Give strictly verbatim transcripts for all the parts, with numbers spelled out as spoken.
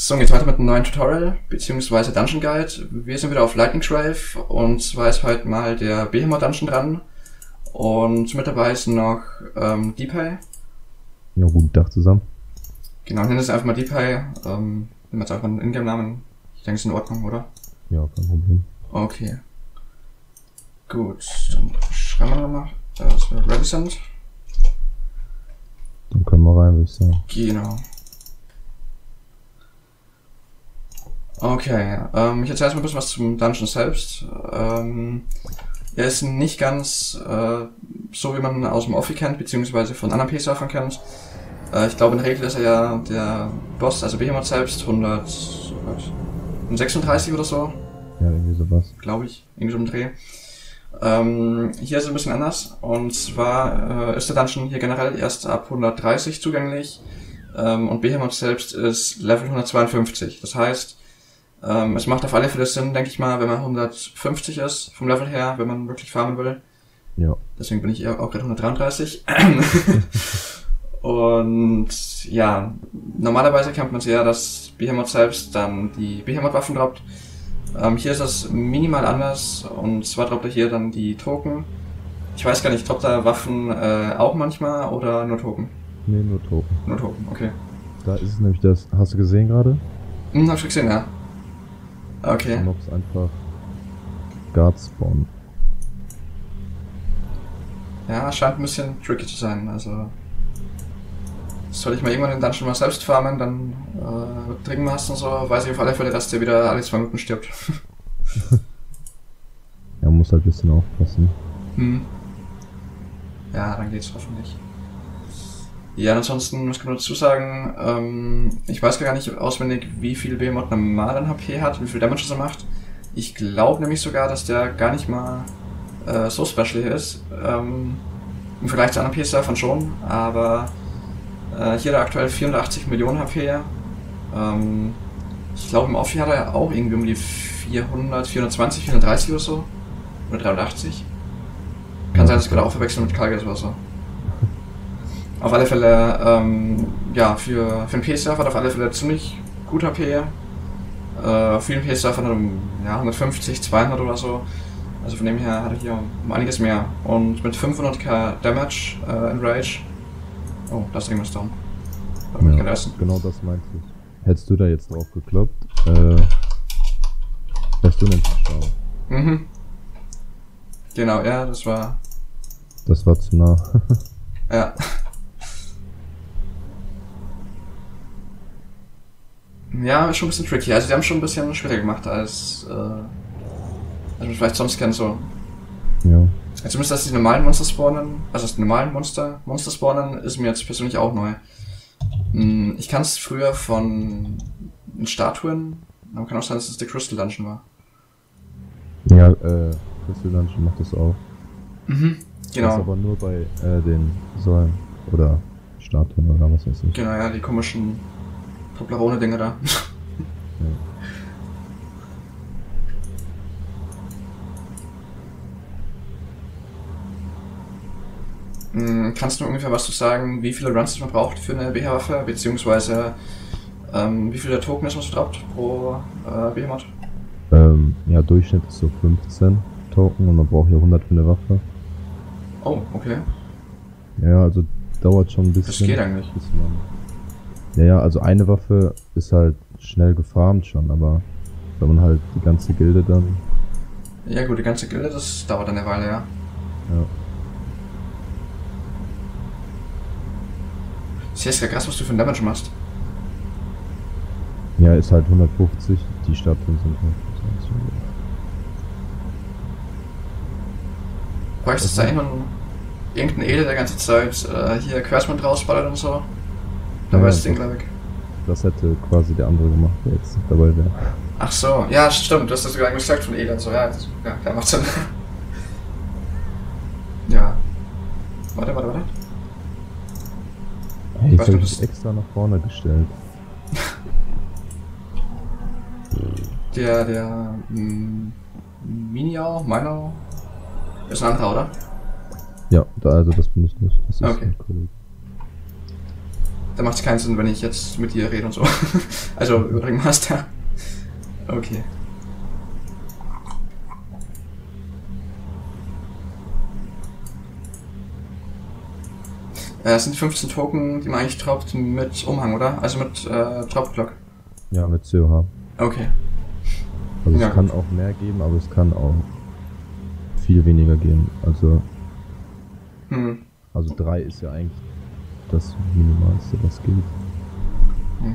So, geht's weiter mit einem neuen Tutorial, beziehungsweise Dungeon Guide. Wir sind wieder auf Lightning Grave und zwar ist heute mal der Behemoth Dungeon dran und mit dabei ist noch ähm, Depay. Ja, guten Tag zusammen. Genau, nennen es einfach mal Depay. Ähm, nehmen wir jetzt einfach einen Ingame-Namen. Ich denke, es ist in Ordnung, oder? Ja, kein Problem. Okay. Gut, dann schreiben wir nochmal. Das wird Revicent. Dann können wir rein, würde ich sagen. Genau. Okay, ähm, ich erzähle erstmal ein bisschen was zum Dungeon selbst. Ähm, er ist nicht ganz äh, so, wie man ihn aus dem Offie kennt, beziehungsweise von anderen P-Surfern kennt. Äh, ich glaube, in der Regel ist er ja der Boss, also Behemoth selbst, hundertsechsunddreißig oder so. Ja, irgendwie sowas. Glaube ich, irgendwie so im Dreh. Ähm, hier ist es ein bisschen anders. Und zwar äh, ist der Dungeon hier generell erst ab hundertdreißig zugänglich. Ähm, und Behemoth selbst ist Level hundertzweiundfünfzig. Das heißt, Ähm, es macht auf alle Fälle Sinn, denke ich mal, wenn man hundertfünfzig ist, vom Level her, wenn man wirklich farmen will. Ja. Deswegen bin ich auch gerade hundertdreiunddreißig. Und ja, normalerweise kennt man es ja, dass Behemoth selbst dann die B H-Mod-Waffen droppt. Ähm, hier ist das minimal anders und zwar droppt er hier dann die Token. Ich weiß gar nicht, droppt er Waffen äh, auch manchmal oder nur Token? Nee, nur Token. Nur Token, okay. Da ist es nämlich das, hast du gesehen gerade? Hm, hab ich gesehen, ja. Okay. Mobs einfach Guards spawnen. Ja, scheint ein bisschen tricky zu sein, also soll ich mal irgendwann den Dungeon mal selbst farmen, dann äh, trinken was und so, weiß ich auf alle Fälle, dass der wieder alle zwei Minuten stirbt. Ja, muss halt ein bisschen aufpassen. Hm. Ja, dann geht's hoffentlich. Ja, ansonsten muss ich nur dazu sagen, ähm, ich weiß gar nicht auswendig, wie viel Behemoth normal an H P hat, wie viel Damage er macht. Ich glaube nämlich sogar, dass der gar nicht mal äh, so special hier ist. Ähm, Im Vergleich zu anderen P-Surfern schon, aber äh, hier hat er aktuell vierhundertachtzig Millionen H P. Ähm, ich glaube, im Offie hat er auch irgendwie um die vierhundert, vierhundertzwanzig, vierhundertdreißig oder so. Oder dreihundertachtzig. Kann sein, dass ich gerade auch verwechseln mit Kalges Wasser. Auf alle Fälle, ähm, ja, für, für einen P-Surfer hat auf alle Fälle ziemlich gut H P. Äh, vielen P-Surfern hat er ja, hundertfünfzig, zweihundert oder so. Also von dem her hat er hier um einiges mehr. Und mit fünfhunderttausend Damage äh, in Rage. Oh, da ist irgendwas down. Ja, genau das meinte ich. Hättest du da jetzt drauf gekloppt, äh, wärst du nicht gestorben. Mhm. Genau, ja, das war... Das war zu nah. Ja. Ja, ist schon ein bisschen tricky. Also die haben schon ein bisschen schwieriger gemacht, als, äh, als man vielleicht sonst kennt so. Ja. Zumindest, dass die normalen Monster spawnen, also dass die normalen Monster, Monster spawnen, ist mir jetzt persönlich auch neu. Ich kann es früher von Statuen, aber kann auch sein, dass es der Crystal Dungeon war. Ja, äh, Crystal Dungeon macht das auch. Mhm, genau. Das ist aber nur bei äh, den Säulen oder Statuen oder was weiß ich. Genau, ja, die komischen... Toblerone Dinger da. Ja. Mhm, kannst du ungefähr was zu sagen, wie viele Runs man braucht für eine B H-Waffe, beziehungsweise ähm, wie viele Token ist man so droppt pro äh, Behemoth? Ähm, ja, Durchschnitt ist so fünfzehn Token und man braucht hier hundert für eine Waffe. Oh, okay. Ja, also dauert schon ein bisschen. Das geht eigentlich. Ja, ja, also eine Waffe ist halt schnell gefarmt schon, aber wenn man halt die ganze Gilde dann... Ja gut, die ganze Gilde, das dauert eine Weile, ja. Ja. Das ist ja krass, was du für ein Damage machst. Ja, ist halt hundertfünfzig, die Statuen sind hundertfünfundzwanzig. Weißt du, da irgendein, irgendein Edel der ganze Zeit äh, hier Quersman rausballert und so? Dabei ja, ist das Ding, glaube ich. Das hätte quasi der andere gemacht, der jetzt nicht dabei wäre. Ach so, ja, stimmt, du hast das sogar gesagt von Edel, so, ja, das, ja, der macht Sinn. Ja. Warte, warte, warte. Hey, ich habe das extra nach vorne gestellt. der, der, mh, Miniau, Meinau, ist ein anderer, oder? Ja, da, also das bin ich nicht, das ist okay. Ein Kollege. Da macht es keinen Sinn, wenn ich jetzt mit dir rede und so. Also über Ringmaster. Okay. Es sind fünfzehn Token, die man eigentlich droppt mit Umhang, oder? Also mit äh, Dropglock. Ja, mit C O H. Okay. Also ja, es kann gut. auch mehr geben, aber es kann auch viel weniger geben. Also hm. also drei ist ja eigentlich das Minimalste, was geht.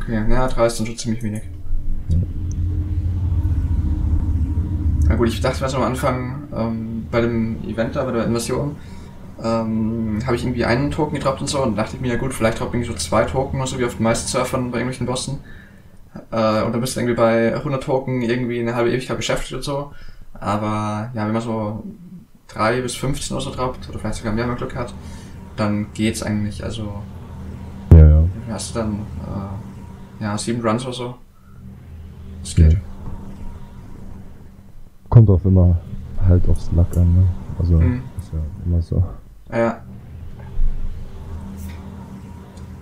Okay, ja, drei ist dann schon ziemlich wenig. Ja. Na gut, ich dachte was am Anfang, ähm, bei dem Event da, bei der Invasion, ähm, habe ich irgendwie einen Token gedroppt und so und dachte ich mir, ja gut, vielleicht droppe ich so zwei Token oder so, wie auf den meisten Surfern bei irgendwelchen Bossen. Äh, und dann bist du irgendwie bei hundert Token irgendwie eine halbe Ewigkeit beschäftigt und so. Aber ja, wenn man so drei bis fünfzehn oder so droppt, oder vielleicht sogar mehr, wenn man Glück hat, dann geht's eigentlich. Also ja, ja. Hast du dann äh, ja, sieben Runs oder so. Das geht. Ja. Kommt auch immer halt aufs Luck an, ne? Also mhm. ist ja immer so. Ja, ja.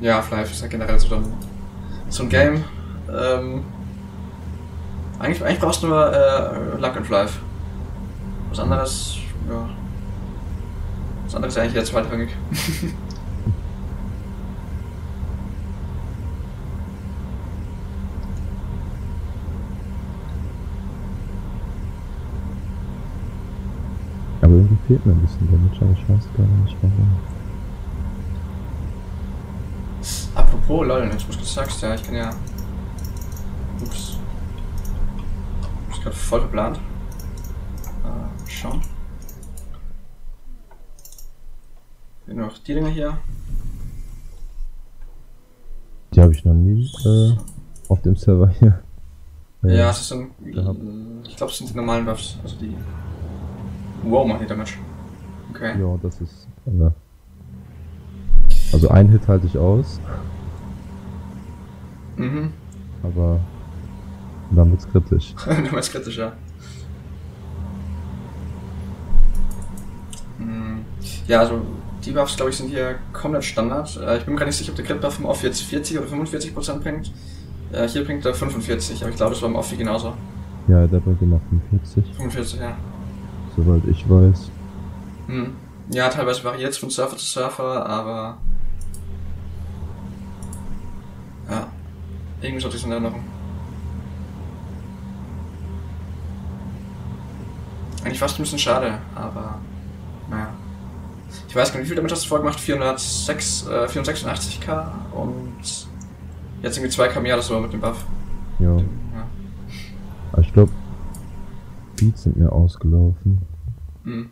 Ja, Flyff ist ja generell so dann so ein Game. Ähm, eigentlich, eigentlich brauchst du nur äh, Luck und Flyff. Was anderes, ja. Das andere ist eigentlich eher zweitrangig. Aber irgendwie fehlt mir ein bisschen damit, aber ich weiß gar nicht warum. Apropos, lol, jetzt muss ich gesagt, ja, ich kann ja. Ups. Ich bin gerade voll verplant. Äh, schauen. Noch die Dinger hier. Die habe ich noch nie äh, auf dem Server hier. Äh, ja, das sind, ich glaube, es sind die normalen Buffs, also die. Wow, man Hit Damage. Okay. Ja, das ist. Äh, also einen Hit halte ich aus. Mhm. Aber dann wird's kritisch. Dann wird's kritisch, ja. Hm. Ja, also. Die Buffs, glaube ich, sind hier komplett Standard. Äh, ich bin mir gar nicht sicher, ob der Crit-Buff im Off jetzt vierzig oder fünfundvierzig Prozent bringt. Äh, hier bringt er fünfundvierzig, aber ich glaube, das war im Offie genauso. Ja, der bringt immer fünfundvierzig. fünfundvierzig, ja. Soweit ich weiß. Hm. Ja, teilweise variiert es von Surfer zu Surfer, aber... Ja. Irgendwie sollte ich es in Erinnerung. Eigentlich fast ein bisschen schade, aber... Naja. Ich weiß gar nicht, wie viel damit hast du vorgemacht? vierhundertsechs, äh, vierhundertsechsundachtzig K und jetzt irgendwie zwei K mehr oder so mit dem Buff. Jo. Ja. Aber ich glaube, Beats sind mir ausgelaufen. Mhm.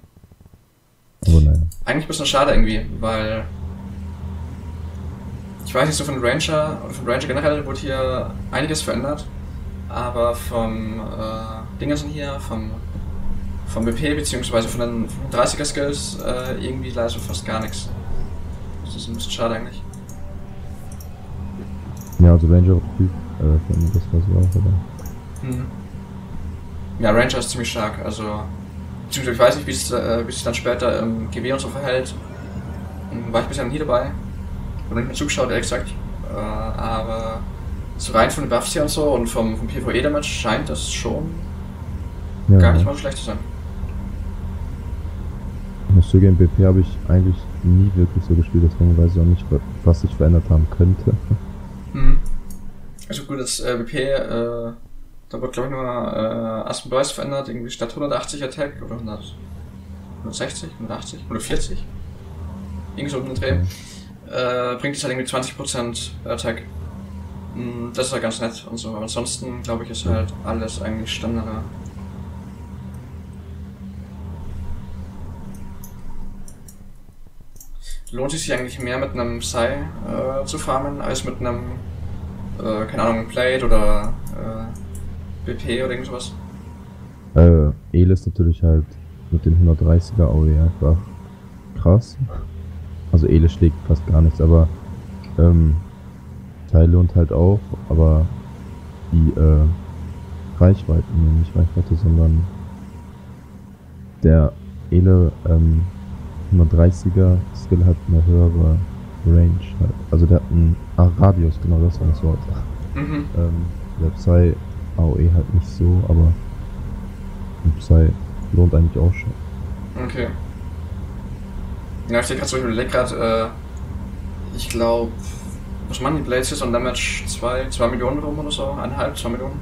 Aber naja. Eigentlich ein bisschen schade irgendwie, weil. Ich weiß nicht, so von Ranger oder von Ranger generell wurde hier einiges verändert. Aber vom äh, Dingersen hier, vom. Vom B P bzw. von den dreißiger Skills äh, irgendwie leider fast gar nichts. Das ist ein bisschen schade eigentlich. Ja, also Ranger auf Typ, äh, das war so auch, oder? Mhm. Ja, Ranger ist ziemlich stark, also. Beziehungsweise ich weiß nicht, wie es äh, sich dann später im G W und so verhält. War ich bisher nie dabei. Oder nicht mehr zugeschaut, ehrlich gesagt. Äh, aber so rein von den Buffs hier und so und vom, vom PvE-Damage scheint das schon ja, gar nicht mal schlecht zu sein. Muss zugeben, B P habe ich eigentlich nie wirklich so gespielt, deswegen weiß ich auch nicht, was sich verändert haben könnte. Hm. Also gut, das äh, B P, äh, da wurde glaube ich nochmal äh, Aspen Boys verändert, irgendwie statt hundertachtzig Attack oder hundertsechzig, hundertachtzig, hundertvierzig. Irgendwie so um den Dreh. Äh, bringt es halt irgendwie zwanzig Prozent Attack. Hm, das ist halt ganz nett und so, aber ansonsten glaube ich ist halt alles eigentlich Standard. Lohnt es sich eigentlich mehr mit einem Psy äh, zu farmen, als mit einem, äh, keine Ahnung, Plate oder äh, B P oder irgendwas? Äh, Ele ist natürlich halt mit dem hundertdreißiger A O E einfach krass. Also Ele schlägt fast gar nichts, aber ähm, Psy lohnt halt auch, aber die äh, Reichweite, nee, nicht Reichweite, sondern der Ele ähm, hundertdreißiger Skill hat eine höhere Range halt. Also der hat einen ah, Radius, genau das war das Wort. Mhm. Ähm, der Psy A O E halt nicht so, aber Psy lohnt eigentlich auch schon. Okay. Ja, ich denke gerade so, ich überlege gerade, äh, ich glaube, was machen die Blades jetzt an Damage? zwei Millionen rum oder so? Eineinhalb, zwei Millionen?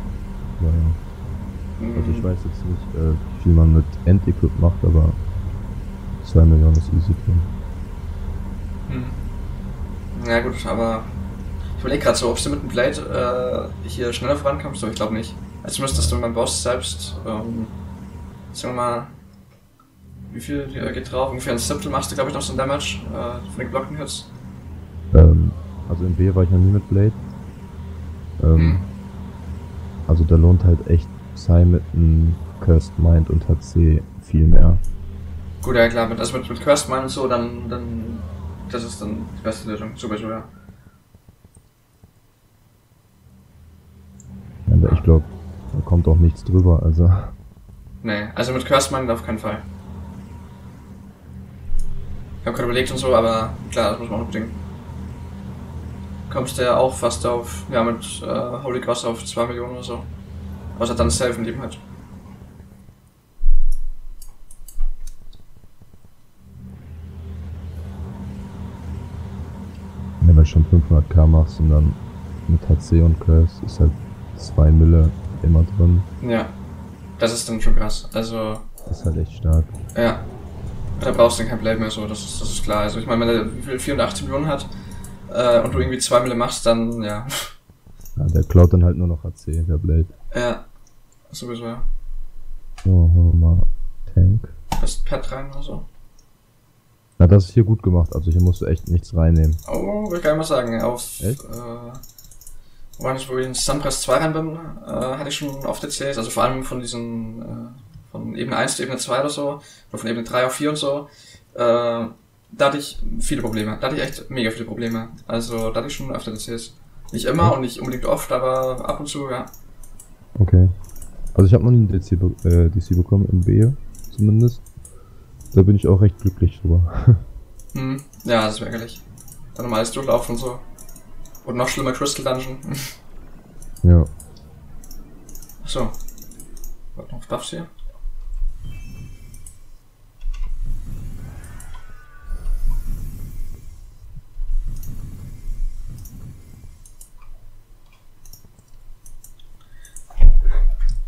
Ja, ja. Mhm. Also ich weiß jetzt nicht, äh, wie viel man mit End-Equip macht, aber zwei Millionen ist easy drin. Hm. Ja gut, aber ich überlege gerade so, ob du mit dem Plate äh, hier schneller vorankommst, aber ich glaube nicht. Also müsstest du mit meinem Boss selbst, ähm, sagen wir mal, wie viel äh, geht drauf? Ungefähr ein Siebtel machst du, glaube ich, noch so ein Damage äh, von den Glocken jetzt. Ähm, also im B war ich noch nie mit Plate. Ähm, hm. Also da lohnt halt echt Psy mit einem Cursed Mind und H C viel mehr. Gut, ja klar, also mit, mit Cursed Mind und so, dann, dann das ist dann die beste Lösung, zum Beispiel, ja. Aber ich glaube, da kommt auch nichts drüber, also... Nee, also mit Cursed Mind auf keinen Fall. Ich habe gerade überlegt und so, aber klar, das muss man auch unbedingt. Kommst du ja auch fast auf, ja mit äh, Holy Cross auf zwei Millionen oder so. Außer dann safe im Leben halt. Schon fünfhundert K machst und dann mit H C und Curse ist halt zwei Mille immer drin. Ja, das ist dann schon krass. Also das ist halt echt stark. Ja, da brauchst du dann kein Blade mehr so, das ist, das ist klar. Also ich meine, wenn der vierundachtzig Millionen hat äh, und du irgendwie zwei Mille machst, dann ja. Ja, der klaut dann halt nur noch H C, der Blade. Ja, sowieso ja. So, holen wir mal Tank. Passt Pad rein oder so. Na, das ist hier gut gemacht, also hier musst du echt nichts reinnehmen. Oh, will ich gar nicht mal sagen. Auf, echt? Äh, wann ich wohl in Sunpress zwei rein bin, äh, hatte ich schon oft D Cs, also vor allem von diesen, äh, von Ebene eins zu Ebene zwei oder so, oder von Ebene drei auf vier und so, äh, da hatte ich viele Probleme, da hatte ich echt mega viele Probleme. Also, da hatte ich schon öfter D Cs. Nicht immer okay. Und nicht unbedingt oft, aber ab und zu, ja. Okay. Also ich habe noch nie einen D C, äh, D C bekommen, im B zumindest. Da bin ich auch recht glücklich drüber. Hm, ja, das ist ärgerlich. Dann nochmal alles durchlaufen und so. Und noch schlimmer Crystal Dungeon. Ja. Achso. Warte noch auf Buffs hier.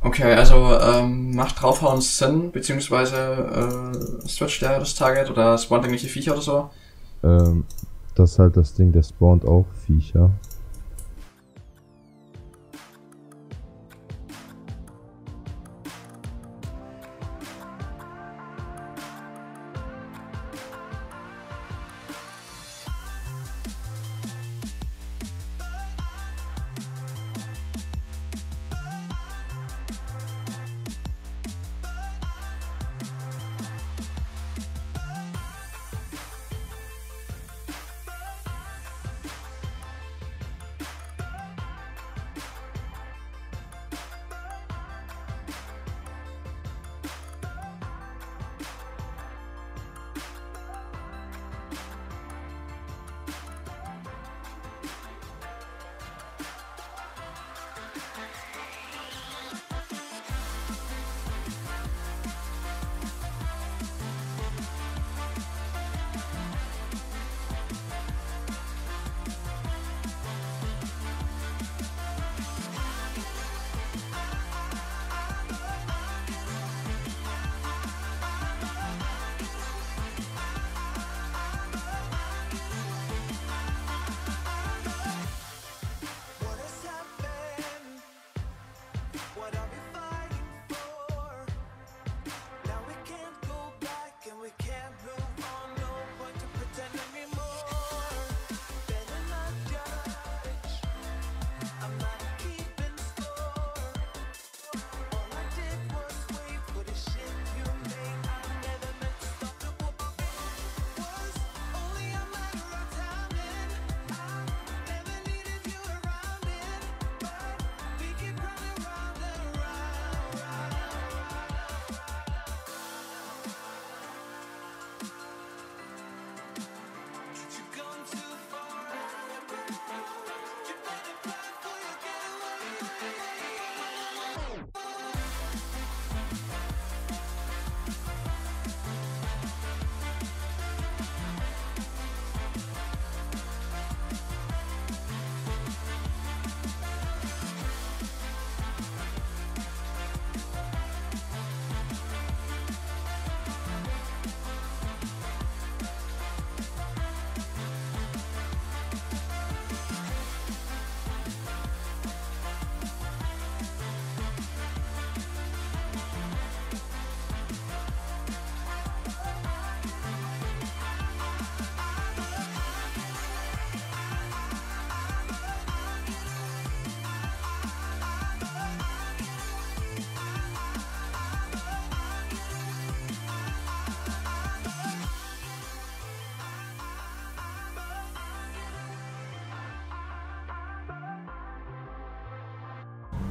Okay, also ähm, macht draufhauen Sinn, beziehungsweise äh, switcht der das Target oder spawnt irgendwelche Viecher oder so? Ähm, das ist halt das Ding, der spawnt auch Viecher.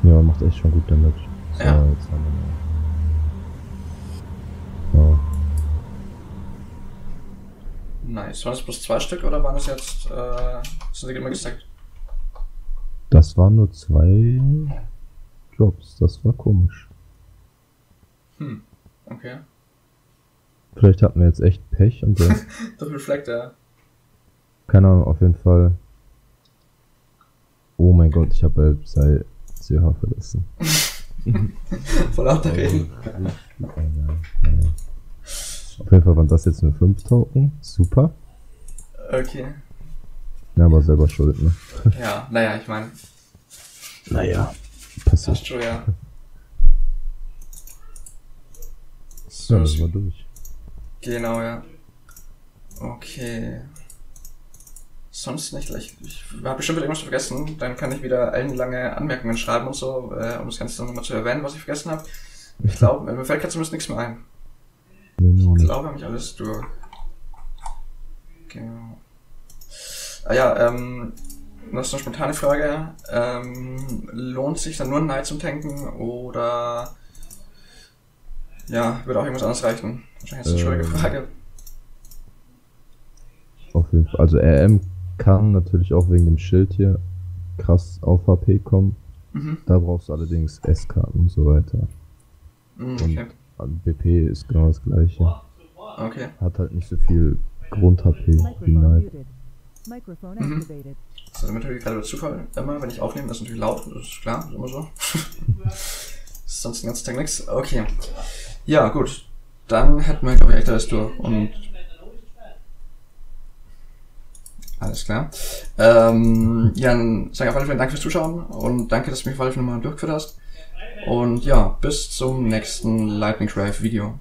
Ja, macht echt schon gut damit. So, ja. Jetzt haben wir so. Nice. Waren das bloß zwei Stück oder waren das jetzt, äh, sind die immer gestackt? Das waren nur zwei Drops, das war komisch. Hm, okay. Vielleicht hatten wir jetzt echt Pech und so. Doppel Fleck, ja. Keine Ahnung, auf jeden Fall. Oh mein Gott, ich habe bei Psy C O H vergessen. Voll lauter Reden. Auf jeden Fall waren das jetzt nur fünf Token. Super. Okay. Ja, aber selber schuld, ne? Ja, naja, ich meine. Naja. Passiert. Hast du, ja. So, das war durch. Genau, ja. Okay. Sonst nicht gleich. Ich habe bestimmt wieder irgendwas vergessen. Dann kann ich wieder ellenlange Anmerkungen schreiben und so, äh, um das Ganze nochmal zu erwähnen, was ich vergessen habe. Ich glaube, mir fällt gerade zumindest nichts mehr ein. Ich glaube, habe ich alles durch. Genau. Ah ja, ähm, noch so eine spontane Frage. Ähm, lohnt sich dann nur ein Night zum Tanken oder ja, würde auch irgendwas anderes reichen? Wahrscheinlich ist das eine ähm, schwierige Frage. Auf jeden Fall. Also R M kann natürlich auch wegen dem Schild hier krass auf H P kommen. Mhm. Da brauchst du allerdings S-Karten und so weiter. Mhm, okay. Und B P ist genau das gleiche. Okay. Hat halt nicht so viel Grund-H P wie Night. Mhm. Das ist natürlich gerade über Zufall. Immer, wenn ich aufnehme, das ist natürlich laut, das ist klar, ist immer so. Sonst den ganzen Tag nichts. Okay. Ja, gut. Dann hätten wir, glaube ich, echt alles durch. Und alles klar. Ähm, ja, dann sage ich auf jeden Fall Dank fürs Zuschauen und danke, dass du mich auf jeden Fall nochmal durchgeführt hast. Und ja, bis zum nächsten Lightning Grave Video.